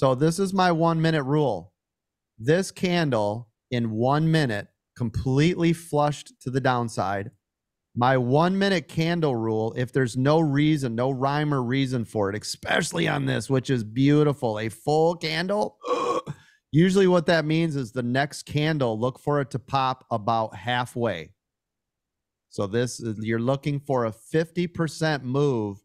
So this is my 1 minute rule. This candle in 1 minute completely flushed to the downside. My 1 minute candle rule, if there's no reason, no rhyme or reason for it, especially on this, which is beautiful, a full candle. Usually what that means is the next candle, look for it to pop about halfway. So this is, you're looking for a 50% move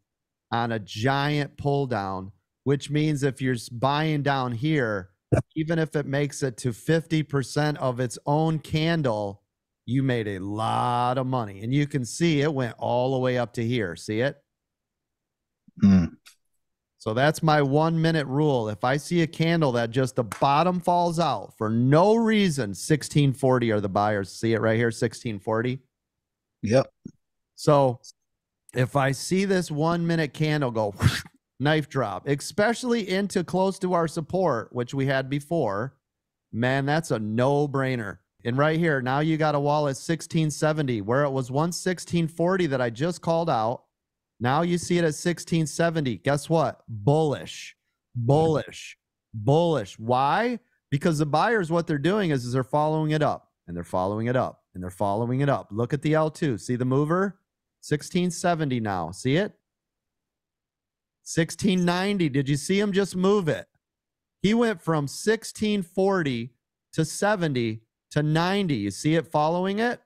on a giant pull down, which means if you're buying down here, even if it makes it to 50% of its own candle, you made a lot of money. And you can see it went all the way up to here. See it? Mm. So that's my 1 minute rule. If I see a candle that just the bottom falls out for no reason, 1640 are the buyers. See it right here, 1640? Yep. So if I see this 1 minute candle go knife drop, especially into close to our support, which we had before, man, that's a no-brainer. And right here, now you got a wall at 1670, where it was 1640 that I just called out. Now you see it at 1670. Guess what? Bullish, bullish, bullish. Why? Because the buyers, what they're doing is they're following it up, and they're following it up, and they're following it up. Look at the L2. See the mover? 1670 now. See it? 1690. Did you see him just move it? He went from 1640 to 70 to 90. You see it following it?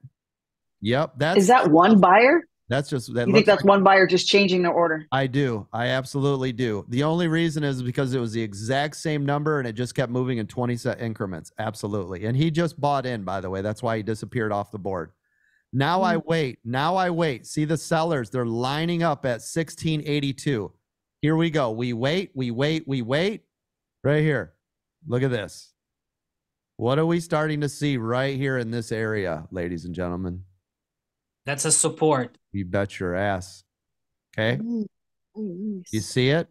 Yep. That's, is that one buyer? That's just, that you think that's like one buyer just changing their order? I do. I absolutely do. The only reason is because it was the exact same number and it just kept moving in 20-cent increments. Absolutely. And he just bought in, by the way. That's why he disappeared off the board. Now I wait. Now I wait. See the sellers, they're lining up at 1682. Here we go. We wait, we wait, we wait. Right here. Look at this. What are we starting to see right here in this area, ladies and gentlemen? That's a support. You bet your ass. Okay. You see it?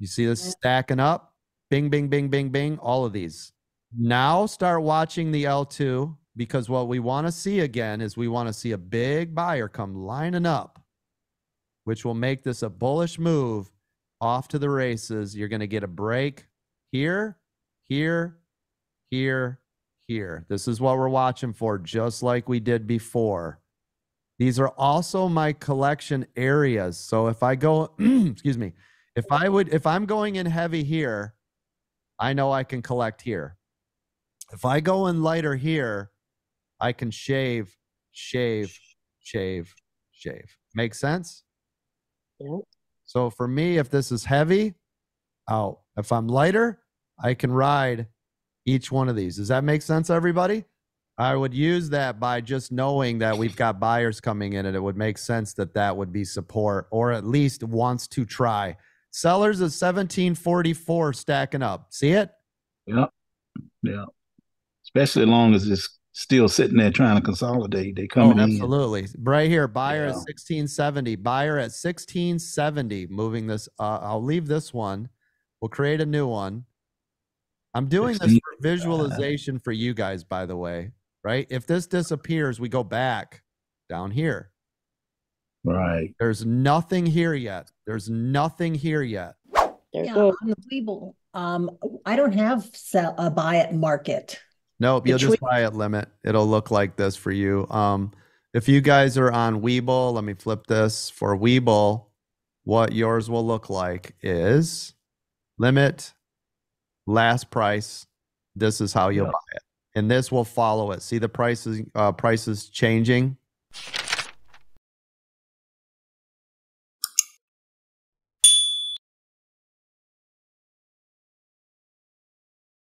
You see this stacking up? Bing, bing, bing, bing, bing. All of these. Now start watching the L2, because what we want to see again is we want to see a big buyer come lining up, which will make this a bullish move off to the races. You're going to get a break here, here, here, here. This is what we're watching for, just like we did before. These are also my collection areas. So if I go, excuse me, if I'm going in heavy here, I know I can collect here. If I go in lighter here, I can shave, shave, shave, shave. Make sense? Yeah. So for me, if this is heavy, out. If I'm lighter, I can ride each one of these. Does that make sense, everybody? I would use that by just knowing that we've got buyers coming in, and it would make sense that that would be support, or at least wants to try. Sellers of 1744 stacking up. See it? Yeah. Yeah. Especially as long as it's still sitting there trying to consolidate. They coming in. Absolutely. Right here, buyer at 1670. Buyer at 1670. Moving this. I'll leave this one. We'll create a new one. I'm doing this for visualization for you guys, by the way, right? If this disappears, we go back down here. Right. There's nothing here yet. There's nothing here yet. Yeah, on the Webull, I don't have a buy at market. Nope, you'll just buy at limit. It'll look like this for you. If you guys are on Webull, let me flip this. For Webull, what yours will look like is limit, last price. This is how you'll buy it, and this will follow it. See the prices changing.